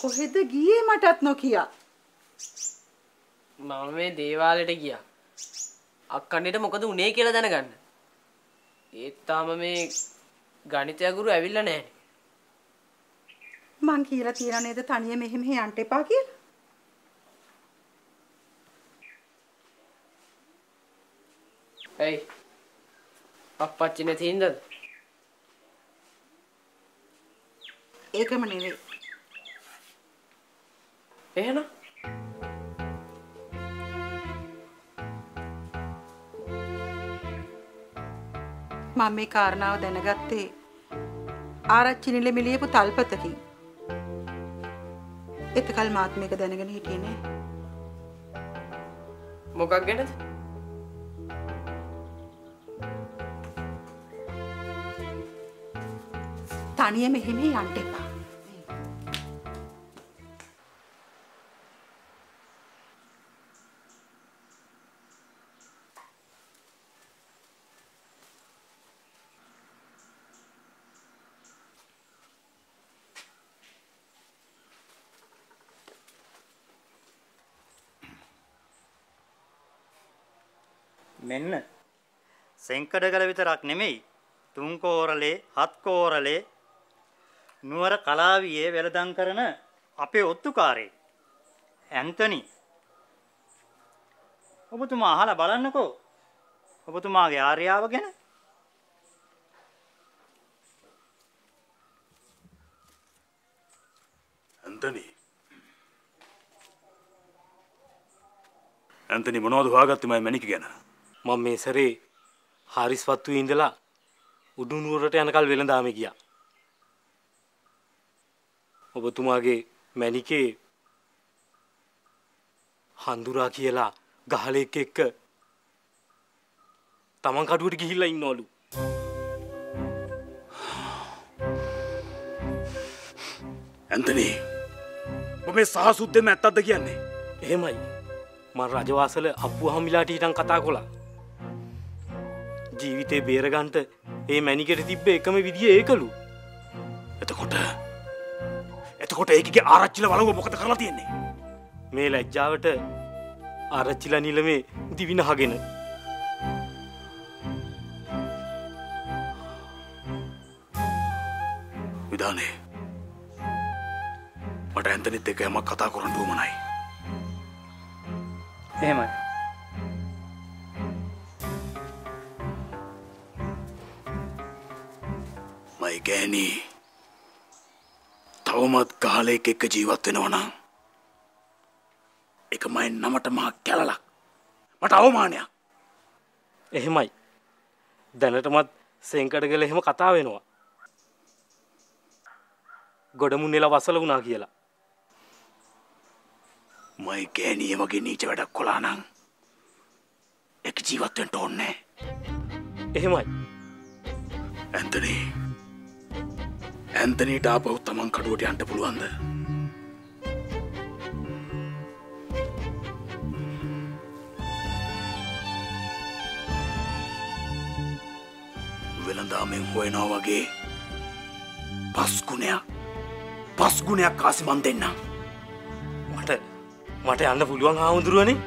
කොහෙද ගියේ මටත් නොකිය? මම මේ දේවාලයට ගියා. අක්කණ්ඩේට මොකද උනේ කියලා දැනගන්න. ඒත් තාම මේ ගණිතය ගුරු ඇවිල්ලා නැහැ. මං කියලා තියනා නේද තනිය මෙහෙම යන්න එපා කියලා? ඇයි? අප්පච්චි නැති ඉඳද? ඒකම නෙවෙයි. එහෙනම් මම මේ කාරණාව දැනගත්තේ ආරච්චි නිල මිලියපු තල්පතකින්. එතකල් මාත් මේක දැනගෙන හිටියේ නෑ. මොකක් ගැනද? තනියම මෙහෙම යන්න එපා. මෙන්න සෙන්කඩගල විතරක් නෙමෙයි තුන් කෝරලේ හත් කෝරලේ නුවර කලාවියේ වෙළඳන් කරන අපේ ඔත්තුකාරේ ඇන්තනි ඔබතුමා අහලා බලන්නකෝ ඔබතුමාගේ ආර්යාව ගැන. ඇන්තනි ඇන්තනි මොනවද හොයාගත්තේ මම මැනික ගැන? මම මේ සැරේ හාරිස්වත්තු ඉඳලා උඩුනුවරට යනකල් වෙළඳාමේ ගියා. ඔබතුමාගේ මැණිකේ හඳුරා කියලා ගහලෙක් එක්ක තමන් කඩුවට ගිහිල්ලා ඉන්නවලු. ඇන්තනි ඔබ මේ සාහසුද්දෙම ඇත්තක්ද කියන්නේ? එහෙමයි. මම රජවාසල අප්පුහාමිලාට ඊටන් කතා කළා. ජීවිතේ බේරගන්නට ඒ මැණිකේට තිබ්බ එකම විදිය ඒකලු. එතකොට ඒකගේ ආරච්චිලා වලව මොකද කරලා තියන්නේ? මේ ලැජ්ජාවට ආරච්චිලා නිලමේ දිවිනහගෙන. විදානේ. මට ඇන්තනිත් එක්ක යමක් කතා කරන්න ඕමනයි. එහෙමයි. මයි ගෑණි තවමත් කාලයක එක්ක ජීවත් වෙනවා නම් ඒක මයි නමට මහා කැලලක්. මට අවමානයක්. එහෙමයි. දැනටමත් සෙන්කඩගල එහෙම කතා වෙනවා. ගොඩමුන්නේලා වසල වුණා කියලා. මයි ගෑණිය වගේ නීච වැඩක් කළා නම් එක් ජීවත් වෙන්න ඕනේ. එහෙමයි. ඇන්තනි ඇන්තනිට ආපහු තමන් කඩුවට යන්න පුළුවන්ද? වෙළඳාමෙන් හොයනවා වගේ පස් ගුණයක් කාසි මන් දෙන්න. මට යන්න පුළුවන් ආවුඳුරනේ.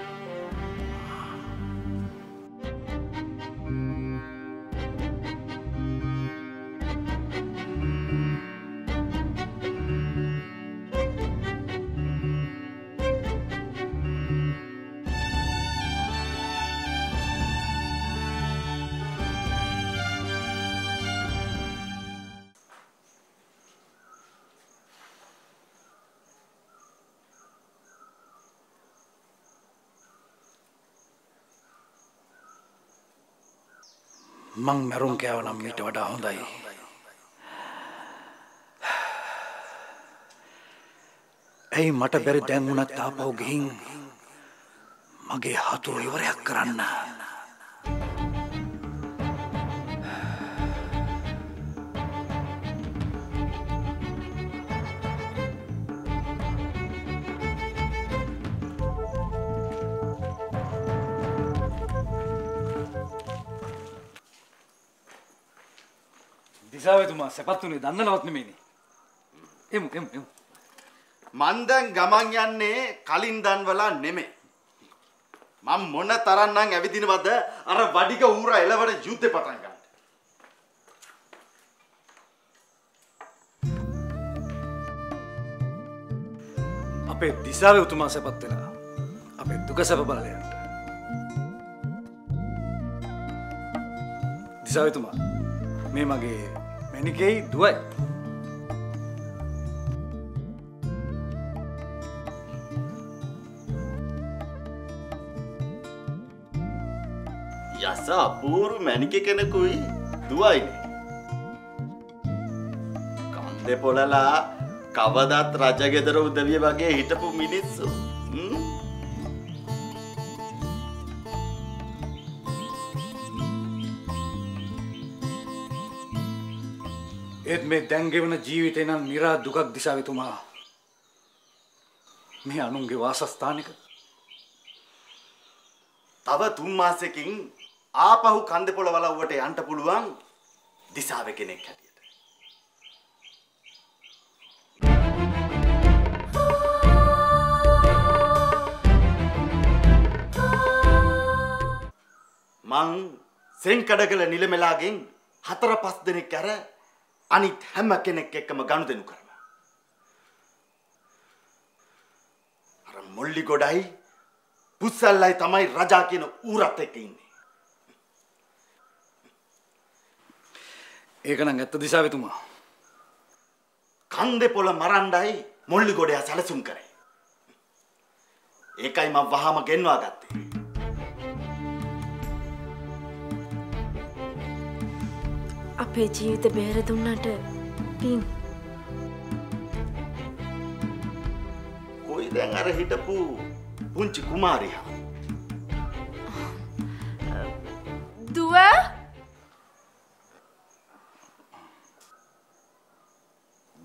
මං මැරුම් කෑව නම් ඊට වඩා හොඳයි. ඇයි මට බැරි දැන් උනත් ආපහු ගිහින් මගේ හතුරු ඉවරයක් කරන්න? दिशा वे तुम सेपत्तुने दंडनावत में मेनी एम एम एम මන් දැන් ගමන් යන්නේ කලින් දන්වලා නෙමෙයි. මම මොන තරම්නම් ඇවිදිනවද අර වඩික ඌරා එළවන යුද්ධේ පටන් ගන්න. අපේ දිසාවේ උතුමා සපත් වෙලා අපේ දුක සප බලලයන්ට. දිසාවේ උතුමා මේ මගේ මැනිකේ දුවයි. यासा पूर्व मैनिके के न कोई दुआई नहीं कांदे पोला ला कावदात राजा के दरो उदविये बागे हिटपु मिनिट्स एक में दंगे वन जीवित है ना निरा दुखक दिशा में तुम्हारा मैं अनुंगे वासस्थानिक तब तुम माँ से किंग आपहु कांदे पोला वाला उटे अंट पुलवां दिशावे के ने क्या दिया था मांग सेंग कड़कले नीले में लागिंग हतरा पास देने क्या रे अनित हम के ने क्या कम गानु देनु करना अरे मुल्ली गोड़ाई पुस्सलाई तमाई राजा की न ऊराते कीने एक नंगे तदिशा भी तुम्हां कांदे पोला मरांडाई मोल्ली गोड़े आसाले सुन करे एकाई माँ वहाँ में गेन्वा गाते अपे जीवित बेहरे दुन्ना टे पिंग कोई देंगा रे हिटपू पुंच कुमारी हाँ दुआ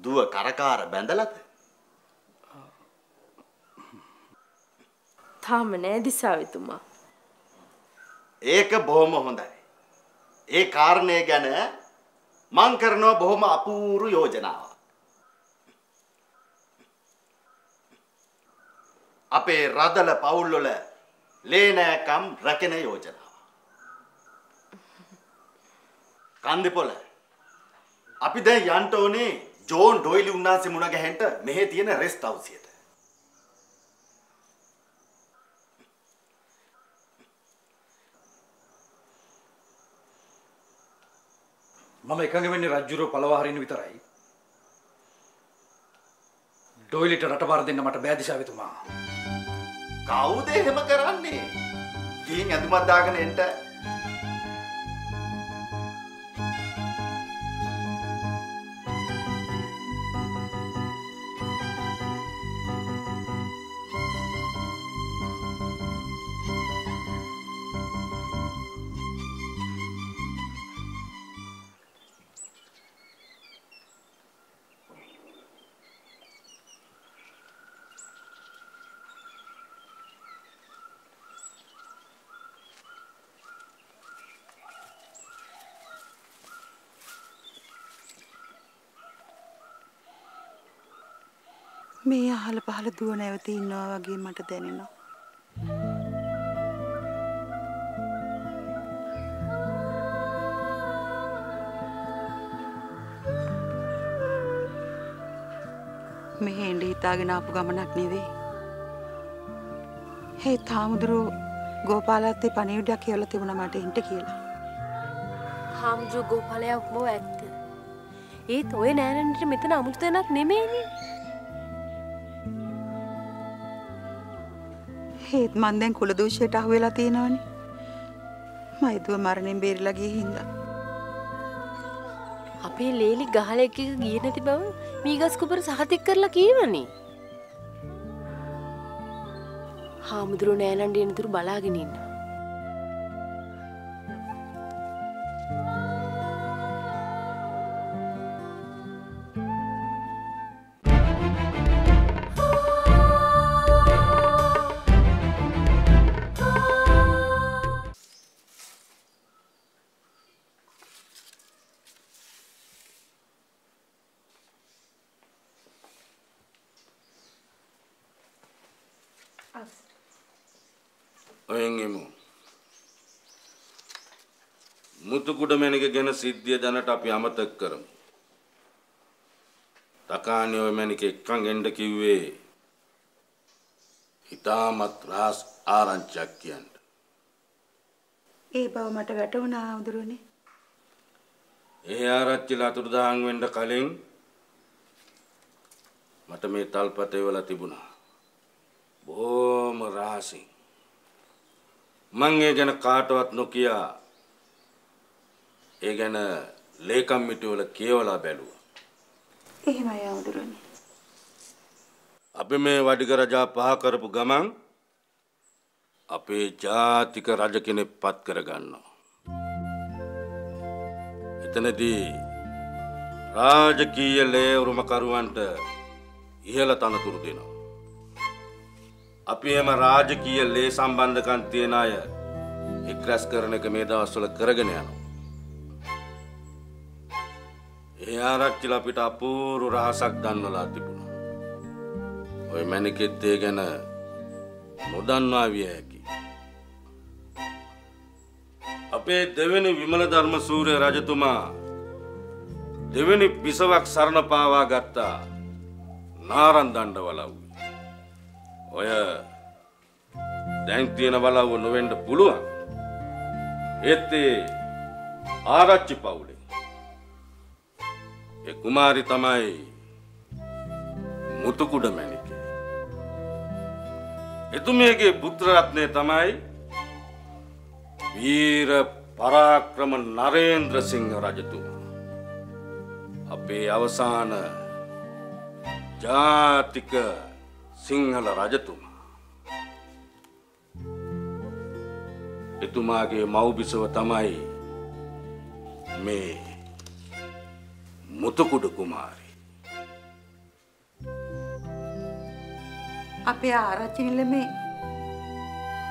दुआ कारकार बैंडला थे था मने दिसावे तुम्हां एक बहुम होंदा है एक कारणे क्या ने मांग करना बहुम अपूर्व योजना अपे राधल पाउल ले लेने कम रखने योजना कांदी पोले अभी दे यांटो ने जोन डोइली उन्ना से मुना के हैंटर मेहती है ना रेस्ट हाउस ये मम्मे कंगे में ने राज्यरो पलवाहरी ने बितराई डोइली टर अटवार दिन नमट बैदिशा भी तुम्हां काऊ दे हम कराने किंग अधुमा दागने हैंटर मैं हाल पहले दुआ नहीं होती इन वागी मट देने ना मैं इंडी तागे ना पुगा मनाक नहीं दे हे थाम द्रो गोपाला ते पानी उड़ा के वाला ते बना मटे इंटे किला हम जो गोपाले आप मो एक्ट ये तो ये नैन इंटे में तो ना मुझे तो ना नहीं में हेत मांदें कुल दूषे टाहुए लाती ना वानी माय दो मारने बेर लगी हिंदा अपे लेली गाले के ये नहीं बाबू मीगस को पर साहतिक कर लगी है वानी हाँ मुद्रो नैलंडी ने तुरु बाला गिनी ना पढ़ेंगे मुतुकुड मेनिके गेन सिद्धिय जनट අපි අමතක කරමු. තකාණිය ඔය මෙනිකේ කංගෙන්ඩ කිව්වේ හිතාමත් රාස් ආරංචියක් කියන්න. ඒ බව මට වැටුණා උඳුරුනේ. ඒ ආරච්චිල අතුරුදහන් වෙන්න කලින් මට මේ තල්පතේ වල තිබුණා. බොහොම රාසි. මං ඒ ගැන කාටවත් නොකිය ඒ ගැන ලේකම් මිටුවල කියවලා බැලුවා. එහෙමයි ආවුදුරනේ. අපි මේ වඩික රජා පහ කරපු ගමන් අපේ ජාතික රජ කෙනෙක් පත් කරගන්නවා. එතනදී රාජකීය ලේවුරුම කරුවන්ට ඉහළ තනතුරු දෙනවා. අපි එහෙම රාජකීය ලේ සම්බන්ධකම් තියන අය එක්රැස් කරන එක මේ දවස්වල කරගෙන යනවා. ආරච්චිල අපිට අපූර්ව රහසක් දන්වලා තිබුණා. ඔය මැණිකෙත් ඒ ගැන නොදන්වා විය හැකි. අපේ දෙවෙනි විමල ධර්මසූරිය රජතුමා දෙවෙනි පිසවක් සරණ පාවා ගත්තා නාරන් දණ්ඩ වලව්. ඔය දැන් තියෙන වලව් නොවෙන්න පුළුවන්. ඒත් ඒ ආරච්චි පවුලේ कुमारी तमाई मुतुकुड मेनिके पुत्ररत्ने तमाई वीर पराक्रम नरेंद्र सिंह राजतुमा अपे अवसान जातिक सिंहल राजतुमा इतुमागे मौबिसव तमाई में मुतुकुड कुमारी අපේ ආරච්චිල මේ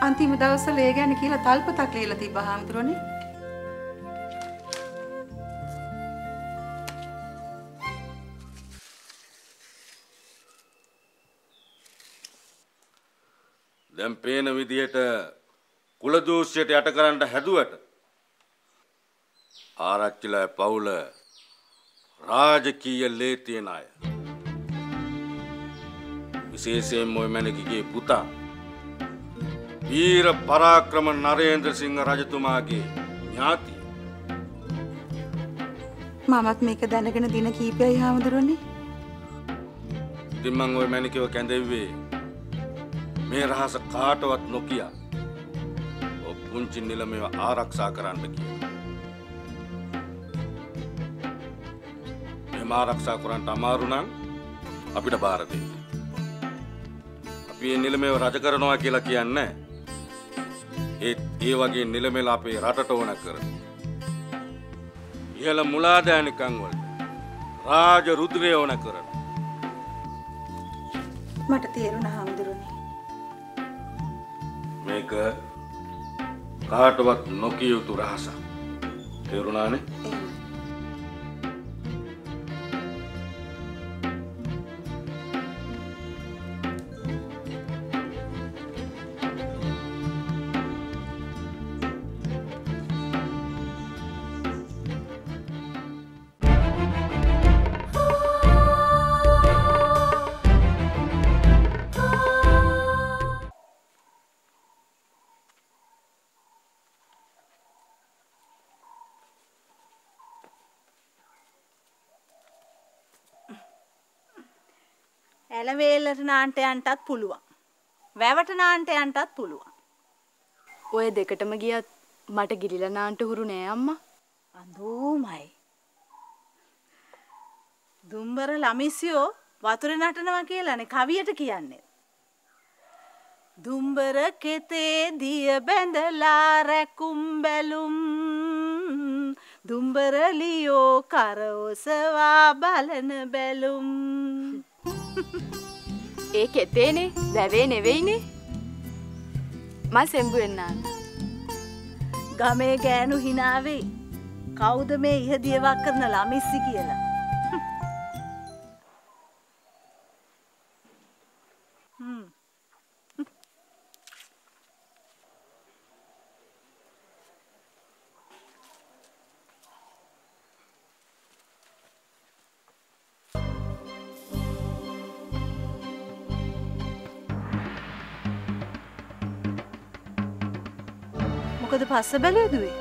අන්තිම දවසල ඒ ගැන කියලා තල්පතක් ලියලා තිබ්බා හාමුදුරනේ. දැන් පේන විදියට කුල දෝෂයට යට කරන්න හැදුවට ආරච්චිලා පවුල राजकीय लेते विशेषे मोयमेनिके पुता वीर पराक्रम नरेंद्र सिंह राजतुमा के ज्ञाति मामात मेक दानगण दिन कीपे हामदरोने दिमंग मोयमेनिके व केंदेवे मे रहस काटवत नोकिया ओ पुंच निलमे आरक्षा करान के ආරක්ෂා කරන්න අමාරු නම් අපිට බාර දෙන්න. අපි මේ නිලමේව රජ කරනවා කියලා කියන්නේ ඒ වගේ නිලමේලා අපේ රටට ඕන කරන. ඉහළ මුලාදෑනිකන් වල රාජ රුධිරය ඕන කරන. මට තේරුණා හාමුදුරනේ. මේක කාටවත් නොකිය යුතු රහසක්. තේරුණානේ? එලවේලට නාන්ට යන්නත් පුළුවන්. වැවට නාන්ට යන්නත් පුළුවන්. ඔය දෙකටම ගියත් මට ගිලිලා නාන්ට හුරු නෑ අම්මා. අඳුමයි. දුම්බර ළමිසියෝ වතුරේ නටනවා කියලානේ කවියට කියන්නේ. දුම්බර කෙතේ දිය බැඳලා රැකුම් බැලුම් දුම්බර ලියෝ කර ඔසවා බලන බැලුම් ඒ කෙතේනේ දැවේ නෙවෙයිනේ මං සෙම්බු වෙන්නාන ගමේ ගෑනු හිනාවේ කවුද මේ ඉහදියවක් කරන ළමිස්සි කියලා මොකද පස්ස බැලුවේ?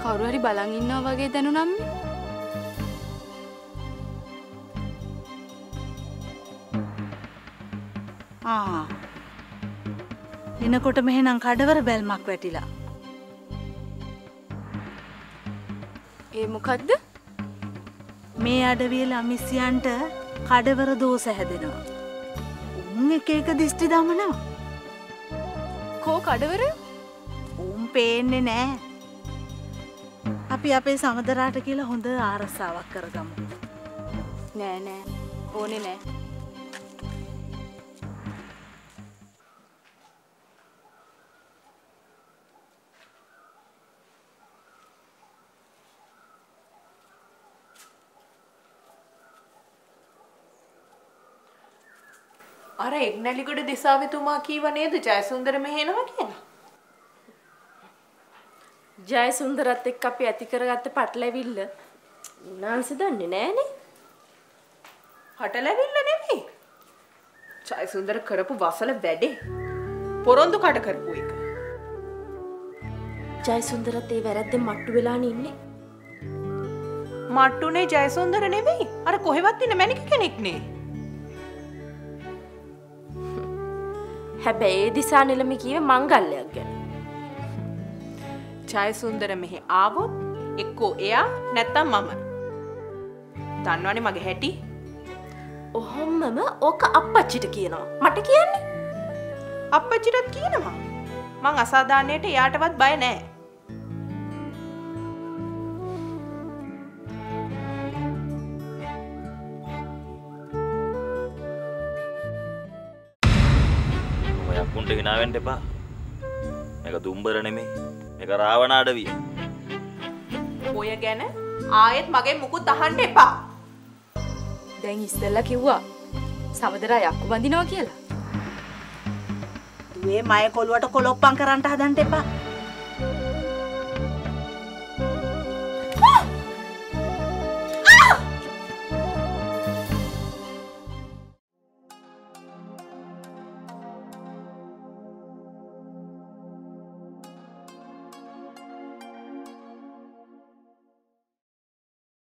කවුරු හරි බලන් ඉන්නවා වගේ දැනුණාම එනකොට මෙහෙනම් කඩවර බැල්මක් වැටිලා. ඒ මොකද්ද? මේ අඩවියේ ළමිසියන්ට කඩවර දෝෂ හැදෙනවා. උන් එක එක දිස්ත්‍රි දමනවා. කෝ කඩවර? උන් පේන්නේ නැහැ. අපි අපේ සමදරාට කියලා හොඳ ආරසාවක් කරගමු. නෑ නෑ. ඕනේ නෑ. अरे एक नलिगढ़ दिशा में तुम आकी वने तो जयसुंदर में है ना क्या? जयसुंदर आते कप्पे आती कर आते पटले बिल्ल नान से तो नहीं नहीं हटले बिल्ल नहीं भी जयसुंदर करपु वासले बैठे पोरोंदो काट कर कोई का जयसुंदर आते वैराते मट्टू बिला नहीं ने मट्टू ने जयसुंदर ने भी अरे कोई बात नहीं मैंने क्या निकने හැබැයි දිසා නිලම කීවේ මංගල්‍යයක් ගැන. ජයසුන්දර මෙහි ආවොත් එක්කෝ එයා නැත්තම් මම. දන්නවනේ මගේ හැටි. ඔහොමම ඕක අප්පච්චිට කියනවා. මට කියන්නේ? අප්පච්චිටත් කියනවා. මං අසාධාරණයට එයාටවත් බය නැහැ. ගෙනාවෙන්න එපා. මේක දුම්බර නෙමෙයි. මේක රාවණ අඩවිය. ඔය ගැන ආයෙත් මගෙන් මුකුත් අහන්න එපා. දැන් ඉස්සෙල්ලා කිව්වා සමදරා යක්කු බඳිනවා කියලා. දුවේ මය කොළුවට කොලොප්පම් කරන්න හදන්න එපා.